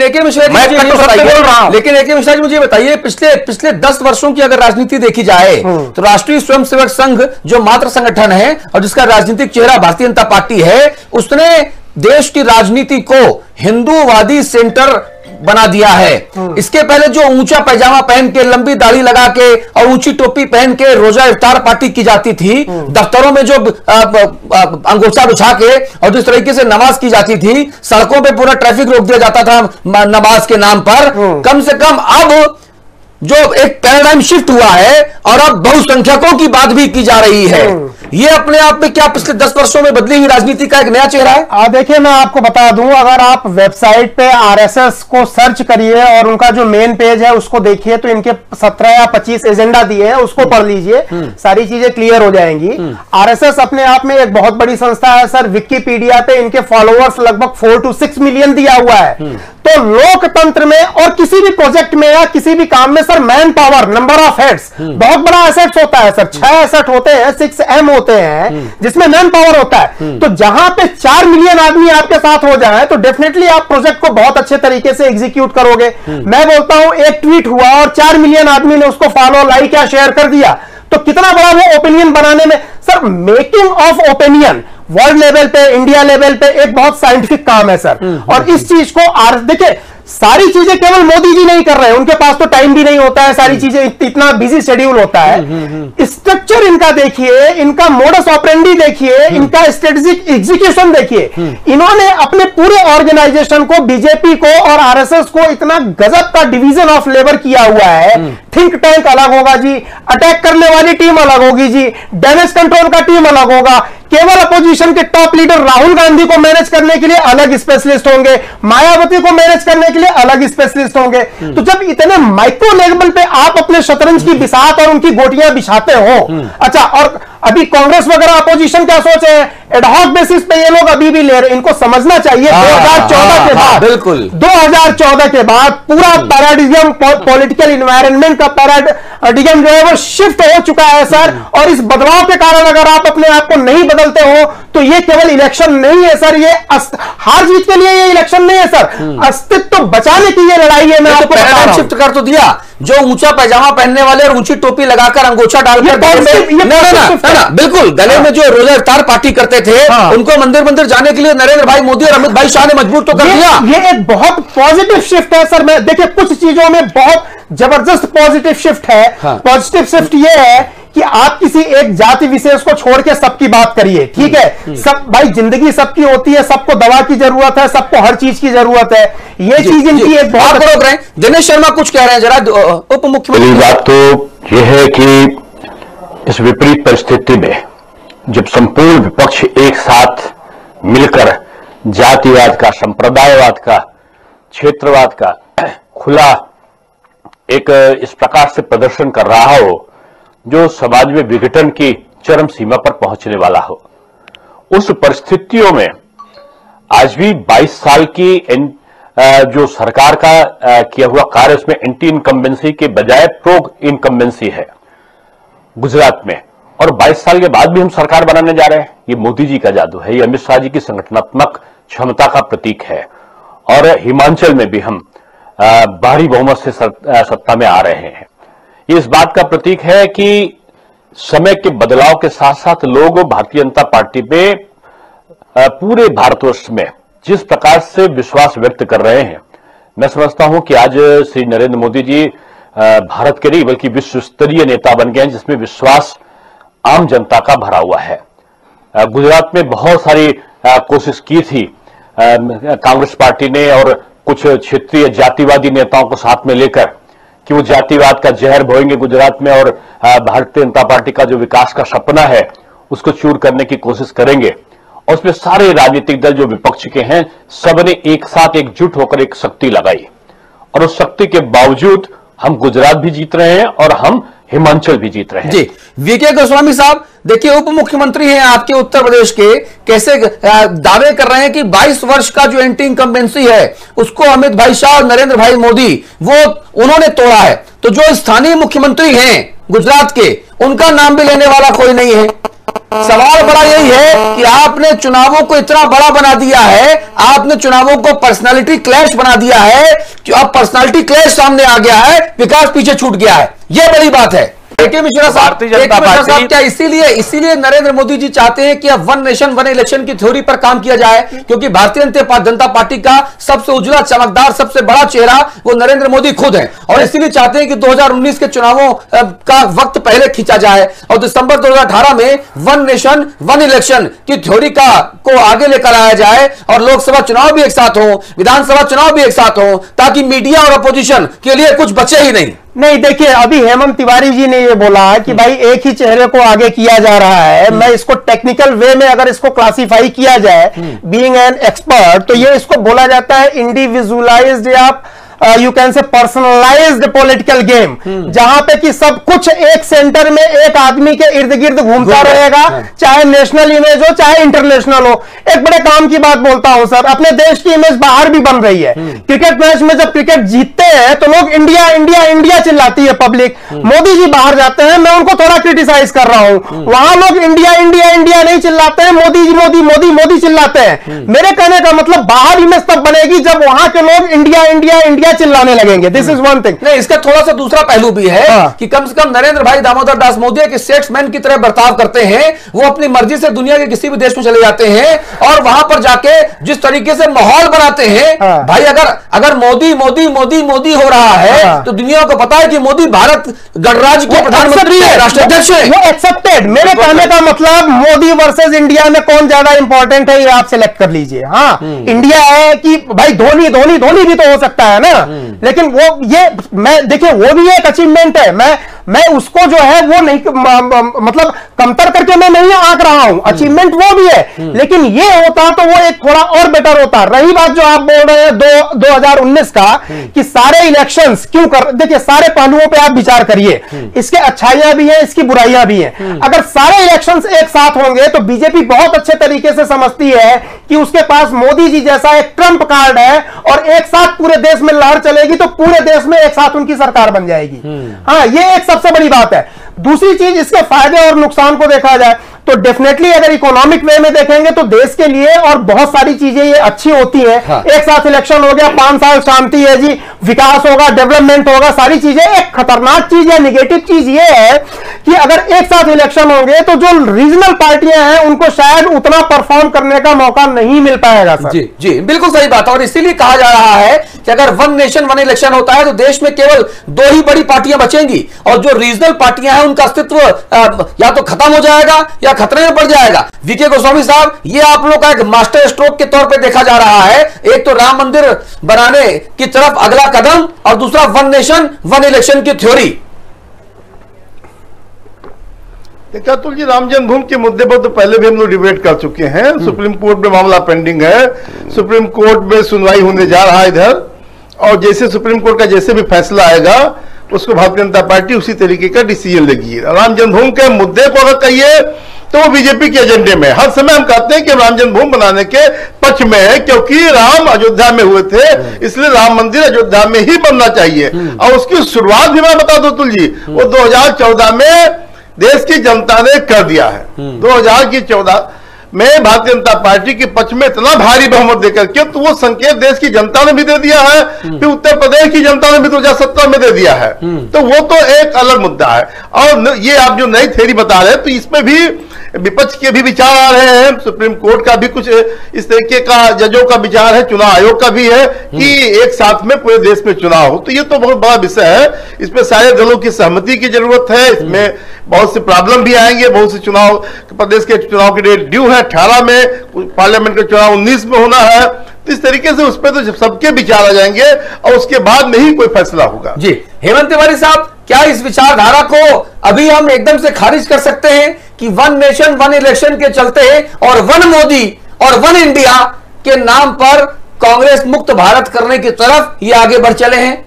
लेकिन ए के मिश्रा जी मुझे बताइए, पिछले 10 वर्षों की अगर राजनीति देखी जाए तो राष्ट्रीय स्वयंसेवक संघ जो मात्र संगठन है और जिसका राजनीतिक चेहरा भारतीय जनता पार्टी है, उसने देश की राजनीति को हिंदूवादी सेंटर बना दिया है। इसके पहले जो ऊंचा पैजामा पहन के, लंबी दाढ़ी लगा के और ऊंची टोपी पहन के रोजा इफ्तार पार्टी की जाती थी, दफ्तरों में जो अंगोछा बिछा के और जिस तरीके से नमाज की जाती थी, सड़कों पे पूरा ट्रैफिक रोक दिया जाता था नमाज के नाम पर, कम से कम अब जो एक पैराडाइम शिफ्ट हुआ है और अब बहुसंख्यकों की बात भी की जा रही है। ये अपने आप में क्या पिछले 10 वर्षों में बदली हुई राजनीति का एक नया चेहरा है? देखिए, मैं आपको बता दूं, अगर आप वेबसाइट पे आरएसएस को सर्च करिए और उनका जो मेन पेज है उसको देखिए तो इनके 17 या 25 एजेंडा दिए हैं, उसको पढ़ लीजिए, सारी चीजें क्लियर हो जाएंगी। आरएसएस अपने आप में एक बहुत बड़ी संस्था है सर। विकीपीडिया पे इनके फॉलोअर्स लगभग 4 से 6 मिलियन दिया हुआ है। तो लोकतंत्र में और किसी भी प्रोजेक्ट में या किसी भी काम में sir manpower, number of heads बहुत बड़ा एसेट्स होता है सर। 6 एसेट होते हैं, 6 M होते हैं, जिसमें मैन पावर होता है। तो जहां पे 4 मिलियन आदमी आपके साथ हो जाए तो डेफिनेटली आप प्रोजेक्ट को बहुत अच्छे तरीके से एग्जीक्यूट करोगे। मैं बोलता हूं एक ट्वीट हुआ और 4 मिलियन आदमी ने उसको फॉलो, लाइक या शेयर कर दिया, तो कितना बड़ा वो ओपिनियन बनाने में sir. Making of opinion world level पे, इंडिया लेवल पे एक बहुत साइंटिफिक काम है सर। और इस चीज को देखिए, सारी चीजें केवल मोदी जी नहीं कर रहे हैं, उनके पास तो टाइम भी नहीं होता है, सारी चीजें इतना बिजी शेड्यूल होता है। स्ट्रक्चर इनका देखिए, इनका मोडस ऑपरेंडी देखिए, इनका स्ट्रेटेजिक एग्जीक्यूशन देखिए। इन्होंने अपने पूरे ऑर्गेनाइजेशन को, बीजेपी को और आरएसएस को इतना गजब का डिवीजन ऑफ लेबर किया हुआ है। थिंक टैंक अलग होगा जी, अटैक करने वाली टीम अलग होगी जी, डैमेज कंट्रोल का टीम अलग होगा, केवल अपोजिशन के टॉप लीडर राहुल गांधी को मैनेज करने के लिए अलग स्पेशलिस्ट होंगे, मायावती को मैनेज करने के लिए अलग स्पेशलिस्ट होंगे। तो जब इतने माइक्रो लेवल पे आप अपने शतरंज की बिसात और उनकी गोटियां बिछाते हो, अच्छा, और अभी कांग्रेस वगैरह अपोजिशन क्या सोचे हैं, एडहॉक बेसिस पे ये लोग अभी भी ले रहे हैं, इनको समझना चाहिए 2014 के बाद, बिल्कुल 2014 के बाद पूरा पैराडिगम, पॉलिटिकल इन्वायरमेंट का पैराडिगम जो है वो शिफ्ट हो चुका है सर। और इस बदलाव के कारण अगर आप अपने आप को नहीं बदलते हो तो ये केवल इलेक्शन नहीं है सर, ये हार जीत के लिए ये इलेक्शन नहीं है सर, अस्तित्व बचाने की ये लड़ाई है। मैं आपको पैराडाइम शिफ्ट कर तो दिया, जो ऊंचा पैजामा पहनने वाले और ऊंची टोपी लगाकर, अंगोछा डालकर, बिल्कुल गले में जो रोजा इफ्तार पार्टी करते थे, उनको मंदिर मंदिर जाने के लिए नरेंद्र भाई मोदी और अमित भाई शाह ने मजबूर तो कर दिया। ये एक बहुत पॉजिटिव शिफ्ट है सर। मैं देखिए, कुछ चीजों में बहुत जबरदस्त पॉजिटिव शिफ्ट है। पॉजिटिव शिफ्ट ये है कि आप किसी एक जाति विशेष को छोड़ के सबकी बात करिए, ठीक है, सब भाई जिंदगी सबकी होती है, सबको दवा की जरूरत है, सबको हर चीज की जरूरत है। ये चीज इनकी एक बहुत रोक रहे हैं। दिनेश शर्मा कुछ कह रहे हैं, जरा उप मुख्यमंत्री। बात तो यह है कि इस विपरीत परिस्थिति में जब संपूर्ण विपक्ष एक साथ मिलकर जातिवाद का, संप्रदायवाद का, क्षेत्रवाद का खुला एक इस प्रकार से प्रदर्शन कर रहा हो जो समाज में विघटन की चरम सीमा पर पहुंचने वाला हो, उस परिस्थितियों में आज भी 22 साल की जो सरकार का किया हुआ कार्य, उसमें एंटी इनकम्बेंसी के बजाय प्रो इनकम्बेंसी है गुजरात में। और 22 साल के बाद भी हम सरकार बनाने जा रहे हैं, ये मोदी जी का जादू है, ये अमित शाह जी की संगठनात्मक क्षमता का प्रतीक है। और हिमाचल में भी हम भारी बहुमत से सत्ता में आ रहे हैं, ये इस बात का प्रतीक है कि समय के बदलाव के साथ साथ लोग भारतीय जनता पार्टी पे पूरे भारतवर्ष में जिस प्रकार से विश्वास व्यक्त कर रहे हैं, मैं समझता हूं कि आज श्री नरेंद्र मोदी जी भारत के नहीं बल्कि विश्व स्तरीय नेता बन गए हैं, जिसमें विश्वास आम जनता का भरा हुआ है। गुजरात में बहुत सारी कोशिश की थी कांग्रेस पार्टी ने और कुछ क्षेत्रीय जातिवादी नेताओं को साथ में लेकर कि वो जातिवाद का जहर बोएंगे गुजरात में और भारतीय जनता पार्टी का जो विकास का सपना है उसको चूर करने की कोशिश करेंगे। और उसमें सारे राजनीतिक दल जो विपक्ष के हैं, सबने एक साथ एकजुट होकर एक शक्ति लगाई और उस शक्ति के बावजूद हम गुजरात भी जीत रहे हैं और हम हिमाचल भी जीत रहे हैं। जी, वीके गोस्वामी साहब, देखिए उप मुख्यमंत्री हैं आपके उत्तर प्रदेश के, कैसे दावे कर रहे हैं कि 22 वर्ष का जो एंटी इनकम्बेंसी है उसको अमित भाई शाह और नरेंद्र भाई मोदी वो उन्होंने तोड़ा है, तो जो स्थानीय मुख्यमंत्री हैं गुजरात के, उनका नाम भी लेने वाला कोई नहीं है। सवाल बड़ा यही है कि आपने चुनावों को इतना बड़ा बना दिया है, आपने चुनावों को पर्सनालिटी क्लैश बना दिया है कि अब पर्सनालिटी क्लैश सामने आ गया है, विकास पीछे छूट गया है, यह बड़ी बात है। ए के मिश्रा साहब, क्या इसीलिए नरेंद्र मोदी जी चाहते हैं कि अब वन नेशन वन इलेक्शन की थ्योरी पर काम किया जाए, क्योंकि भारतीय जनता पार्टी का सबसे उजला चमकदार सबसे बड़ा चेहरा वो नरेंद्र मोदी खुद हैं, और इसीलिए चाहते हैं कि 2019 के चुनावों का वक्त पहले खींचा जाए और दिसंबर 2018 में वन नेशन वन इलेक्शन की थ्योरी का को आगे लेकर आया जाए और लोकसभा चुनाव भी एक साथ हो, विधानसभा चुनाव भी एक साथ हो, ताकि मीडिया और अपोजिशन के लिए कुछ बचे ही नहीं। नहीं देखिए, अभी हेमंत तिवारी जी ने ये बोला कि भाई एक ही चेहरे को आगे किया जा रहा है। मैं इसको टेक्निकल वे में अगर इसको क्लासिफाई किया जाए, बीइंग एन एक्सपर्ट, तो ये इसको बोला जाता है इंडिविजुअलाइज्ड या you can say personalized political game, जहां पे कि सब कुछ एक सेंटर में एक आदमी के इर्द गिर्द घूमता रहेगा, चाहे नेशनल इमेज हो चाहे इंटरनेशनल हो। एक बड़े काम की बात बोलता हूं सर, अपने देश की इमेज बाहर भी बन रही है। क्रिकेट मैच में जब क्रिकेट जीतते हैं तो लोग इंडिया इंडिया इंडिया चिल्लाती है पब्लिक, मोदी जी बाहर जाते हैं, मैं उनको थोड़ा क्रिटिसाइज कर रहा हूं, वहां लोग इंडिया इंडिया इंडिया नहीं चिल्लाते हैं, मोदी जी मोदी मोदी मोदी चिल्लाते हैं। मेरे कहने का मतलब बाहर इमेज तब बनेगी जब वहां के लोग इंडिया इंडिया इंडिया चिल्लाने लगेंगे। This is one thing. नहीं, इसका थोड़ा सा दूसरा पहलू भी है कि कम से कम नरेंद्र भाई दामोदर दास मोदी एक स्टेट्समैन की तरह बर्ताव करते हैं, वो अपनी मर्जी से दुनिया के किसी भी देश में चले जाते हैं और वहां पर जाके जिस तरीके से माहौल बनाते हैं, भाई अगर मोदी मोदी मोदी मोदी हो रहा है तो दुनिया को पता है कि मोदी भारत गणराज्य के प्रधानमंत्री है, राष्ट्राध्यक्ष है, वो एक्सेप्टेड। मेरे कहने का मतलब मोदी वर्सेज इंडिया में कौन ज्यादा इंपॉर्टेंट है ये आप सिलेक्ट कर लीजिए। हाँ, इंडिया है कि भाई धोनी धोनी धोनी भी तो हो सकता है ना, लेकिन वो ये मैं देखिए वो भी एक अचीवमेंट है। मैं उसको जो है वो नहीं मतलब कमतर करके मैं नहीं आंक रहा हूं, अचीवमेंट वो भी है, लेकिन ये होता तो वो एक थोड़ा और बेटर होता। रही बात जो आप बोल रहे हैं 2019 का कि सारे इलेक्शंस क्यों कर, देखिए सारे पहलुओं पे आप विचार करिए, इसके अच्छाइयां भी हैं इसकी बुराइयां भी हैं। अगर सारे इलेक्शंस एक साथ होंगे तो बीजेपी बहुत अच्छे तरीके से समझती है कि उसके पास मोदी जी जैसा एक ट्रम्प कार्ड है और एक साथ पूरे देश में लहर चलेगी तो पूरे देश में एक साथ उनकी सरकार बन जाएगी। हाँ, ये एक सबसे बड़ी बात है। दूसरी चीज, इसके फायदे और नुकसान को देखा जाए तो डेफिनेटली अगर इकोनॉमिक वे में देखेंगे तो देश के लिए और बहुत सारी चीजें ये अच्छी होती हैं। हाँ। एक साथ इलेक्शन हो गया, 5 साल शांति है जी, विकास होगा, डेवलपमेंट होगा, सारी चीजें। एक खतरनाक चीज या निगेटिव चीज ये है कि अगर एक साथ इलेक्शन होंगे तो जो रीजनल पार्टियां हैं उनको शायद उतना परफॉर्म करने का मौका नहीं मिल पाएगा। सर जी जी बिल्कुल सही बात है, और इसीलिए कहा जा रहा है कि अगर वन नेशन वन इलेक्शन होता है तो देश में केवल 2 ही बड़ी पार्टियां बचेंगी और जो रीजनल पार्टियां हैं उनका अस्तित्व या तो खत्म हो जाएगा या खतरे में पड़ जाएगा। वीके गोस्वामी साहब, ये आप लोग का एक मास्टर स्ट्रोक के तौर पे देखा जा रहा है, एक तो राम मंदिर बनाने की तरफ अगला कदम और दूसरा वन नेशन वन इलेक्शन की थ्योरी। देखिए आतुल जी, राम जन्मभूमि के मुद्दे पर तो पहले भी हम लोग डिबेट कर चुके हैं, सुप्रीम कोर्ट में मामला पेंडिंग है, सुप्रीम कोर्ट में सुनवाई होने जा रहा है इधर, और जैसे सुप्रीम कोर्ट का जैसे भी फैसला आएगा उसको भारतीय जनता पार्टी उसी तरीके का डिसीजन लेगी। राम जन्मभूमि के मुद्दे को अगर कहिए तो वो बीजेपी के एजेंडे में हर समय हम कहते हैं कि राम जन्मभूमि बनाने के पक्ष में है, क्योंकि राम अयोध्या में हुए थे, इसलिए राम मंदिर अयोध्या में ही बनना चाहिए। और उसकी शुरुआत भी मैं बता दूं अतुल जी, वो 2014 में देश की जनता ने कर दिया है। 2014 में भारतीय जनता पार्टी के पक्ष में इतना भारी बहुमत देकर के, तो वो संकेत देश की जनता ने भी दे दिया है, फिर उत्तर प्रदेश की जनता ने भी 2017 में दे दिया है, तो वो तो एक अलग मुद्दा है। और ये आप जो नई थ्योरी बता रहे हैं तो इसमें भी विपक्ष के भी विचार आ रहे हैं, सुप्रीम कोर्ट का भी कुछ इस तरीके का जजों का विचार है, चुनाव आयोग का भी है कि एक साथ में पूरे देश में चुनाव हो, तो ये तो बहुत बड़ा विषय है, इसमें सारे दलों की सहमति की जरूरत है, इसमें बहुत से प्रॉब्लम भी आएंगे, बहुत से चुनाव प्रदेश के चुनाव के डेट ड्यू है 18 में, पार्लियामेंट का चुनाव 19 में होना है, तो इस तरीके से उस पर तो सबके विचार आ जाएंगे और उसके बाद में ही कोई फैसला होगा। जी हेमंत तिवारी साहब, क्या इस विचारधारा को अभी हम एकदम से खारिज कर सकते हैं कि वन नेशन वन इलेक्शन के चलते और वन मोदी और वन इंडिया के नाम पर कांग्रेस मुक्त भारत करने की तरफ ये आगे बढ़ चले हैं?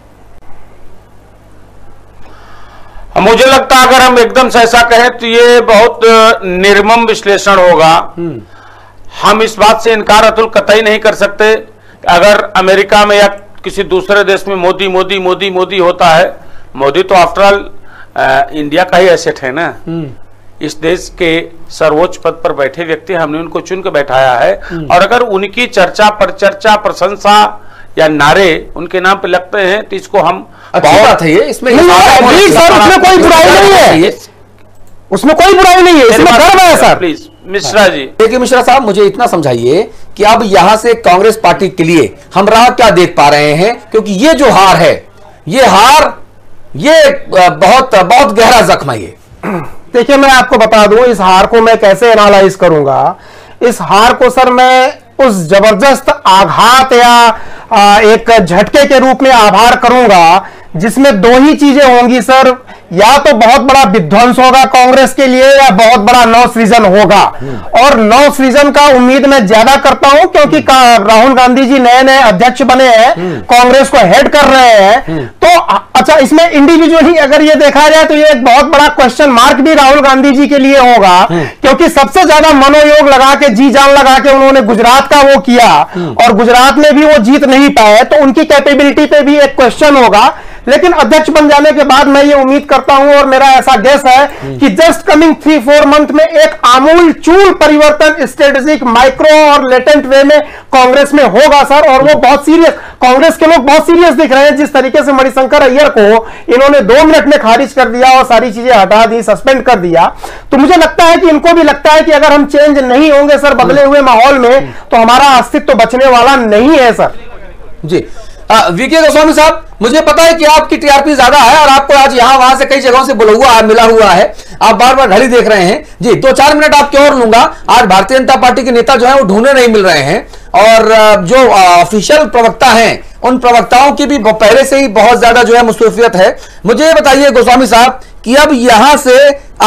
मुझे लगता है अगर हम एकदम से ऐसा कहें तो ये बहुत निर्मम विश्लेषण होगा। हम इस बात से इनकार अतुल कतई नहीं कर सकते, अगर अमेरिका में या किसी दूसरे देश में मोदी मोदी मोदी मोदी होता है, मोदी तो आफ्टरऑल इंडिया का ही एसेट है ना, इस देश के सर्वोच्च पद पर बैठे व्यक्ति, हमने उनको चुनकर बैठाया है, और अगर उनकी चर्चा पर चर्चा, प्रशंसा या नारे उनके नाम पे लगते हैं तो इसको हम बहुत है, इसमें कोई बुराई नहीं है, उसमें कोई बुराई नहीं है, इसमें गर्व है sir. Please Mishra ji, A K Mishra साहब, मुझे इतना समझाइए कि अब यहाँ से कांग्रेस पार्टी के लिए हम राह क्या देख पा रहे हैं, क्योंकि ये जो हार है, ये हार, ये बहुत बहुत गहरा जख्म है। ये देखिए, मैं आपको बता दूं इस हार को मैं कैसे एनालाइज करूंगा। इस हार को सर मैं उस जबरदस्त आघात या एक झटके के रूप में आभार करूंगा जिसमें दो ही चीजें होंगी सर, या तो बहुत बड़ा विध्वंस होगा कांग्रेस के लिए या बहुत बड़ा नवसृजन होगा। और नवसृजन का उम्मीद मैं ज्यादा करता हूं क्योंकि राहुल गांधी जी नए नए अध्यक्ष बने हैं, कांग्रेस को हेड कर रहे हैं। तो अच्छा, इसमें इंडिविजुअली अगर ये देखा जाए तो ये एक बहुत बड़ा क्वेश्चन मार्क भी राहुल गांधी जी के लिए होगा, क्योंकि सबसे ज्यादा मनोयोग लगा के, जी जान लगा के उन्होंने गुजरात का वो किया और गुजरात में भी वो जीत नहीं पाए, तो उनकी कैपेबिलिटी पे भी एक क्वेश्चन होगा। लेकिन अध्यक्ष बन जाने के बाद मैं ये उम्मीद करता हूं और मेरा ऐसा गेस है कि जस्ट कमिंग 3-4 मंथ में एक आमूलचूल परिवर्तन स्ट्रेटेजिक, माइक्रो और लेटेंट वे में कांग्रेस में होगा सर। और वो बहुत सीरियस, कांग्रेस के लोग बहुत सीरियस दिख रहे हैं। जिस तरीके से मनी शंकर अयर को इन्होंने 2 मिनट में खारिज कर दिया और सारी चीजें हटा दी, सस्पेंड कर दिया, तो मुझे लगता है कि इनको भी लगता है कि अगर हम चेंज नहीं होंगे सर बदले हुए माहौल में तो हमारा अस्तित्व बचने वाला नहीं है सर। जी वीके गोस्वामी साहब, मुझे पता है कि आपकी टीआरपी ज्यादा है और आपको आज यहां वहां से कई जगहों से बुलवा मिला हुआ है, आप बार बार घड़ी देख रहे हैं जी। 2-4 मिनट आपके और लूंगा। आज भारतीय जनता पार्टी के नेता जो है वो ढूंढने नहीं मिल रहे हैं, और जो ऑफिशियल प्रवक्ता हैं उन प्रवक्ताओं की भी पहले से ही बहुत ज्यादा जो है मसरूफियत है। मुझे ये बताइए गोस्वामी साहब कि अब यहां से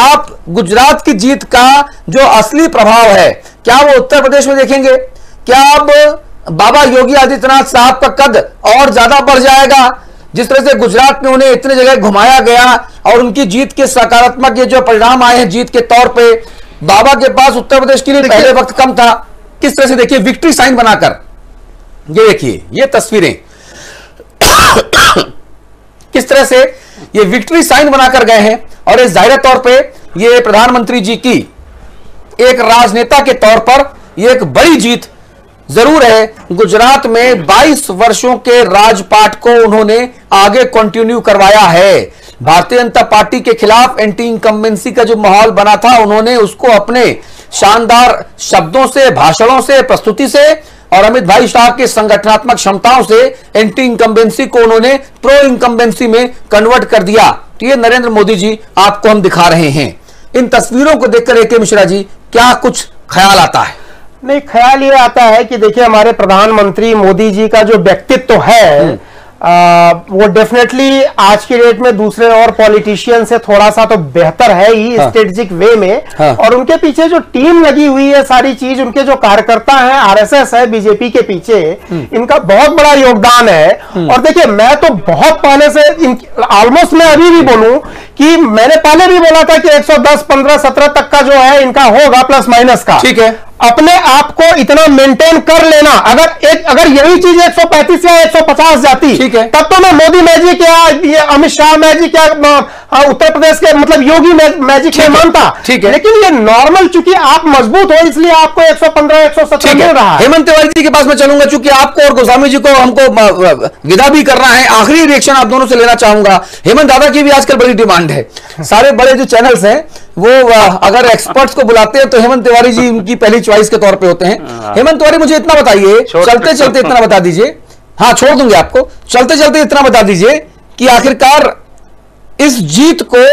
आप गुजरात की जीत का जो असली प्रभाव है क्या वो उत्तर प्रदेश में देखेंगे? क्या अब बाबा योगी आदित्यनाथ साहब का कद और ज्यादा बढ़ जाएगा? जिस तरह से गुजरात में उन्हें इतने जगह घुमाया गया और उनकी जीत के सकारात्मक ये जो परिणाम आए हैं जीत के तौर पे, बाबा के पास उत्तर प्रदेश के लिए पहले वक्त कम था। किस तरह से देखिए विक्ट्री साइन बनाकर, ये देखिए ये तस्वीरें किस तरह से ये विक्ट्री साइन बनाकर गए हैं, और ये जाहिर तौर पर ये प्रधानमंत्री जी की एक राजनेता के तौर पर ये एक बड़ी जीत जरूर है। गुजरात में 22 वर्षों के राजपाट को उन्होंने आगे कंटिन्यू करवाया है। भारतीय जनता पार्टी के खिलाफ एंटी इंकम्बेंसी का जो माहौल बना था उन्होंने उसको अपने शानदार शब्दों से, भाषणों से, प्रस्तुति से और अमित भाई शाह के संगठनात्मक क्षमताओं से एंटी इंकम्बेंसी को उन्होंने प्रो इंकम्बेंसी में कन्वर्ट कर दिया। तो ये नरेंद्र मोदी जी आपको हम दिखा रहे हैं। इन तस्वीरों को देखकर ए के मिश्रा जी क्या कुछ ख्याल आता है? नहीं, ख्याल ये आता है कि देखिए हमारे प्रधानमंत्री मोदी जी का जो व्यक्तित्व है वो डेफिनेटली आज की डेट में दूसरे और पॉलिटिशियन से थोड़ा सा तो बेहतर है ही स्ट्रेटेजिक वे में। और उनके पीछे जो टीम लगी हुई है सारी चीज, उनके जो कार्यकर्ता हैं, आरएसएस है, बीजेपी के पीछे इनका बहुत बड़ा योगदान है। और देखिए मैं तो बहुत पहले से ऑलमोस्ट, मैं अभी भी बोलूं कि मैंने पहले भी बोला था कि 110, 15, 17 तक का जो है इनका होगा प्लस माइनस का, ठीक है। अपने आप को इतना मेंटेन कर लेना, अगर यही चीज 135 या 150 जाती तब तो मैं मोदी मैजिक या अमित शाह मैजिक या उत्तर प्रदेश के मतलब योगी मैजिक में मानता, ठीक है। लेकिन ये नॉर्मल, चूंकि आप मजबूत हो इसलिए आपको 115 117 मिल रहा है। हेमंत तिवारी जी के पास मैं चलूंगा चूंकि आपको और गोस्वामी जी को हमको विदा भी करना है। आखिरी रिएक्शन आप दोनों से लेना चाहूंगा। हेमंत दादा की भी आजकल बड़ी डिमांड है, सारे बड़े जो चैनल्स हैं वो अगर एक्सपर्ट्स को बुलाते हैं तो हेमंत तिवारी जी उनकी पहली चॉइस के तौर पे होते हैं। हेमंत तिवारी, मुझे इतना बताइए, चलते चलते इतना बता दीजिए, हाँ छोड़ दूंगे आपको, चलते चलते इतना बता दीजिए कि आखिरकार इस जीत को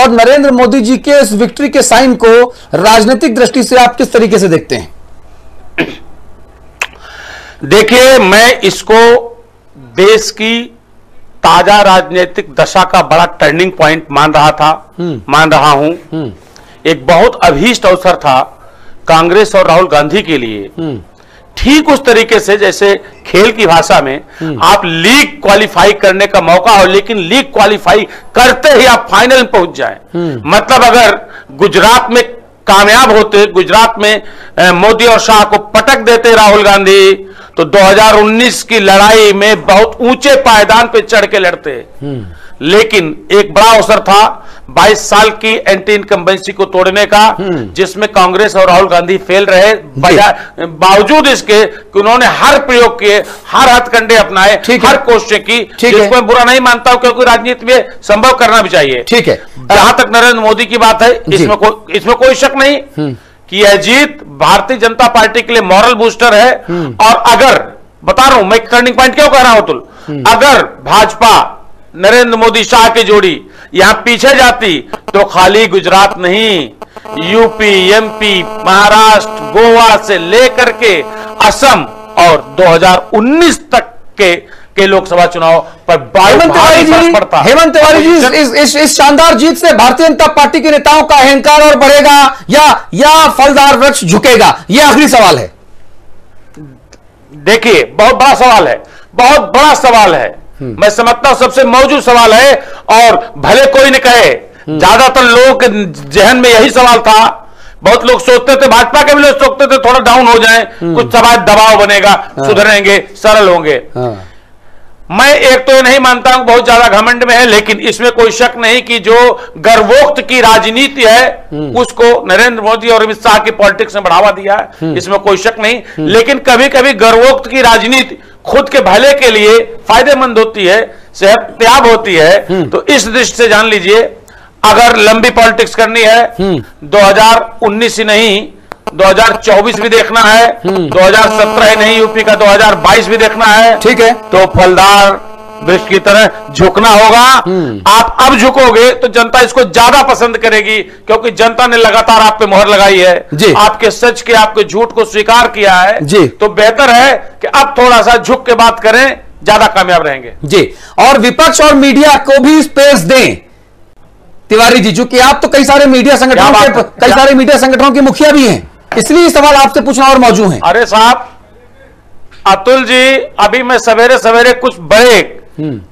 और नरेंद्र मोदी जी के इस विक्ट्री के साइन को राजनीतिक दृष्टि से आप किस तरीके से देखते हैं? देखिए, मैं इसको देश की ताजा राजनीतिक दशा का बड़ा टर्निंग पॉइंट मान रहा हूं। एक बहुत अभीष्ट अवसर था कांग्रेस और राहुल गांधी के लिए, ठीक उस तरीके से जैसे खेल की भाषा में आप लीग क्वालिफाई करने का मौका हो लेकिन लीग क्वालिफाई करते ही आप फाइनल पहुंच जाए। मतलब अगर गुजरात में कामयाब होते, गुजरात में मोदी और शाह को पटक देते राहुल गांधी, तो 2019 की लड़ाई में बहुत ऊंचे पायदान पे चढ़ के लड़ते। लेकिन एक बड़ा अवसर था 22 साल की एंटी इनकम्बेंसी को तोड़ने का, जिसमें कांग्रेस और राहुल गांधी फेल रहे बावजूद इसके कि उन्होंने हर प्रयोग किए, हर हथकंडे अपनाए, हर कोशिश की, जिसको मैं बुरा नहीं मानता हूं क्योंकि राजनीति में संभव करना भी चाहिए। ठीक है, जहां तक नरेंद्र मोदी की बात है इसमें कोई शक नहीं कि यह जीत भारतीय जनता पार्टी के लिए मॉरल बूस्टर है। और अगर बता रहा हूं मैं टर्निंग पॉइंट क्यों कह रहा हूं आतुल, अगर भाजपा नरेंद्र मोदी शाह की जोड़ी यहां पीछे जाती तो खाली गुजरात नहीं, यूपी, एमपी, महाराष्ट्र, गोवा से लेकर के असम और 2019 तक के लोकसभा चुनाव पर हेमंत तिवारी जी इस शानदार जीत से भारतीय जनता पार्टी के नेताओं का अहंकार और बढ़ेगा या फलदार वृक्ष झुकेगा? यह आखिरी सवाल है। देखिए, बहुत बड़ा सवाल है, बहुत बड़ा सवाल है, मैं समझता हूं सबसे मौजूद सवाल है। और भले कोई न कहे, ज्यादातर लोगों के जहन में यही सवाल था। बहुत लोग सोचते थे, भाजपा के भी लोग सोचते थे थोड़ा डाउन हो जाए, कुछ समाज दबाव बनेगा, सुधरेंगे, सरल होंगे। मैं एक तो ये नहीं मानता हूं बहुत ज्यादा घमंड में है, लेकिन इसमें कोई शक नहीं कि जो गर्वोक्त की राजनीति है उसको नरेंद्र मोदी और अमित शाह की पॉलिटिक्स ने बढ़ावा दिया है, इसमें कोई शक नहीं। लेकिन कभी कभी गर्वोक्त की राजनीति खुद के भले के लिए फायदेमंद होती है, सेहतयाब होती है। तो इस दृष्टि से जान लीजिए, अगर लंबी पॉलिटिक्स करनी है 2019 ही नहीं, 2024 भी देखना है, 2017 ही नहीं यूपी का 2022 भी देखना है। ठीक है, तो फलदार वृक्ष की तरह झुकना होगा। आप अब झुकोगे तो जनता इसको ज्यादा पसंद करेगी, क्योंकि जनता ने लगातार आप पे मोहर लगाई है, आपके सच के, आपके झूठ को स्वीकार किया है जी। तो बेहतर है कि अब थोड़ा सा झुक के बात करें, ज्यादा कामयाब रहेंगे जी। और विपक्ष और मीडिया को भी स्पेस दें तिवारी जी, जो कि आप तो कई सारे मीडिया संगठनों के मुखिया भी हैं, इसलिए सवाल आपसे पूछना और मौजूद है। अरे साहब अतुल जी, अभी मैं सवेरे सवेरे कुछ बड़े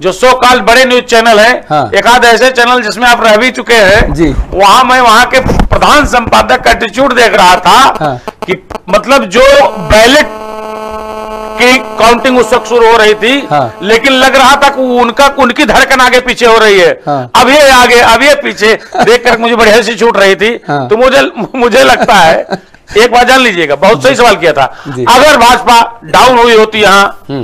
जो सो कॉल्ड बड़े न्यूज चैनल है, हाँ। एक आध ऐसे चैनल जिसमें आप रह भी चुके हैं, वहां के प्रधान संपादक का एटीट्यूड देख रहा था, हाँ। कि मतलब जो बैलेट की काउंटिंग उस वक्त शुरू हो रही थी, हाँ। लेकिन लग रहा था कि उनकी धड़कन आगे पीछे हो रही है, हाँ। अब ये आगे अब ये पीछे देखकर मुझे बढ़िया से छूट रही थी, हाँ। तो मुझे लगता है, एक बार जान लीजिएगा, बहुत सही सवाल किया था, अगर भाजपा डाउन हुई होती यहाँ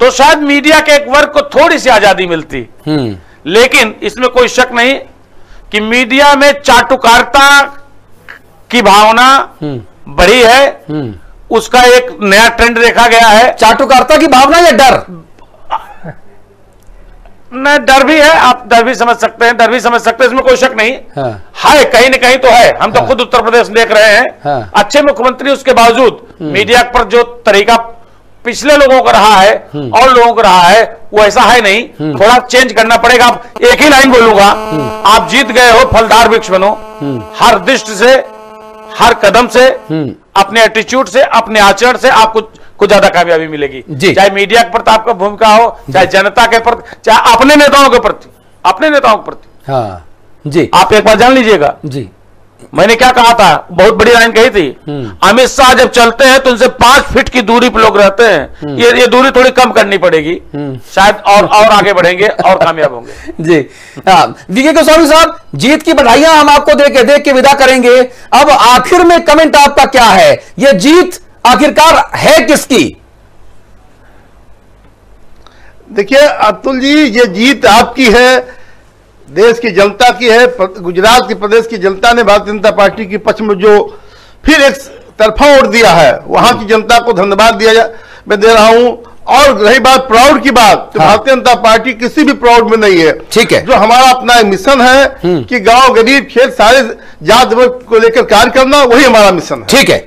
तो शायद मीडिया के एक वर्ग को थोड़ी सी आजादी मिलती। लेकिन इसमें कोई शक नहीं कि मीडिया में चाटुकारिता की भावना बढ़ी है, उसका एक नया ट्रेंड देखा गया है। चाटुकारिता की भावना या डर? ना, डर भी है, आप डर भी समझ सकते हैं, इसमें कोई शक नहीं है, हाँ। कहीं ना कहीं तो है, हम तो, हाँ। खुद उत्तर प्रदेश देख रहे हैं, हाँ। अच्छे मुख्यमंत्री उसके बावजूद मीडिया पर जो तरीका पिछले लोगों का रहा है और लोगों का रहा है वो ऐसा है नहीं, थोड़ा चेंज करना पड़ेगा। आप एक ही लाइन बोलूंगा, आप जीत गए हो, फलदार वृक्ष बनो, हर दृष्टि से, हर कदम से, अपने एटीट्यूड से, अपने आचरण से आपको कुछ ज्यादा कामयाबी मिलेगी, चाहे मीडिया के प्रति आपका भूमिका हो, चाहे जनता के प्रति, चाहे अपने नेताओं के प्रति, हाँ जी। आप एक बार जान लीजिएगा जी, मैंने क्या कहा था, बहुत बड़ी लाइन कही थी, अमित शाह जब चलते हैं तो उनसे 5 फीट की दूरी पर लोग रहते हैं, ये दूरी थोड़ी कम करनी पड़ेगी, शायद और आगे बढ़ेंगे और कामयाब होंगे जी। वीके गोस्वामी साहब, जीत की बधाइयां हम आपको देख के विदा करेंगे। अब आखिर में कमेंट आपका क्या है, ये जीत आखिरकार है किसकी? देखिए अतुल जी, ये जीत आपकी है, देश की जनता की है। गुजरात के प्रदेश की जनता ने भारतीय जनता पार्टी की पक्ष में जो फिर एक तरफा वोट दिया है, वहां की जनता को धन्यवाद मैं दे रहा हूं। और रही बात प्राउड की बात, तो, हाँ। भारतीय जनता पार्टी किसी भी प्राउड में नहीं है, ठीक है। जो हमारा अपना मिशन है कि गांव, गरीब, खेत, सारे जात वर्ग को लेकर कार्य करना, वही हमारा मिशन है। ठीक है,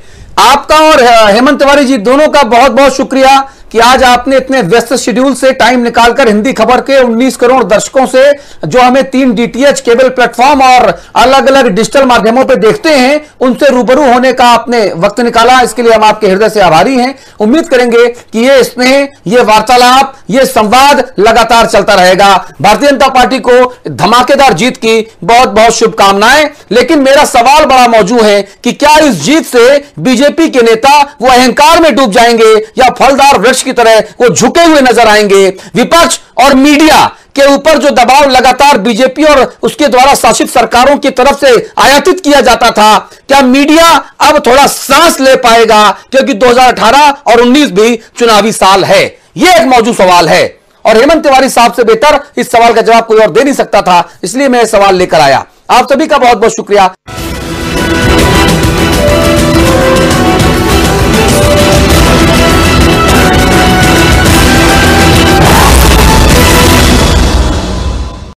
आपका और हेमंत तिवारी जी दोनों का बहुत बहुत शुक्रिया कि आज आपने इतने व्यस्त शेड्यूल से टाइम निकालकर हिंदी खबर के 19 करोड़ दर्शकों से, जो हमें 3 DTH केबल प्लेटफॉर्म और अलग अलग डिजिटल माध्यमों पर देखते हैं, उनसे रूबरू होने का आपने वक्त निकाला, इसके लिए हम आपके हृदय से आभारी हैं। उम्मीद करेंगे कि ये स्नेह, ये वार्तालाप, ये संवाद लगातार चलता रहेगा। भारतीय जनता पार्टी को धमाकेदार जीत की बहुत बहुत शुभकामनाएं। लेकिन मेरा सवाल बड़ा मौजूद है कि क्या इस जीत से बीजेपी के नेता वो अहंकार में डूब जाएंगे या फलदार वृक्ष की तरह वो झुके हुए नजर आएंगे? विपक्ष और मीडिया के ऊपर जो दबाव लगातार बीजेपी और उसके द्वारा शासित सरकारों की तरफ से आयातित किया जाता था, क्या मीडिया अब थोड़ा सांस ले पाएगा, क्योंकि 2018 और 19 भी चुनावी साल है? यह एक मौजूद सवाल है और हेमंत तिवारी साहब से बेहतर इस सवाल का जवाब कोई और दे नहीं सकता था, इसलिए मैं सवाल लेकर आया। आप सभी का बहुत बहुत शुक्रिया।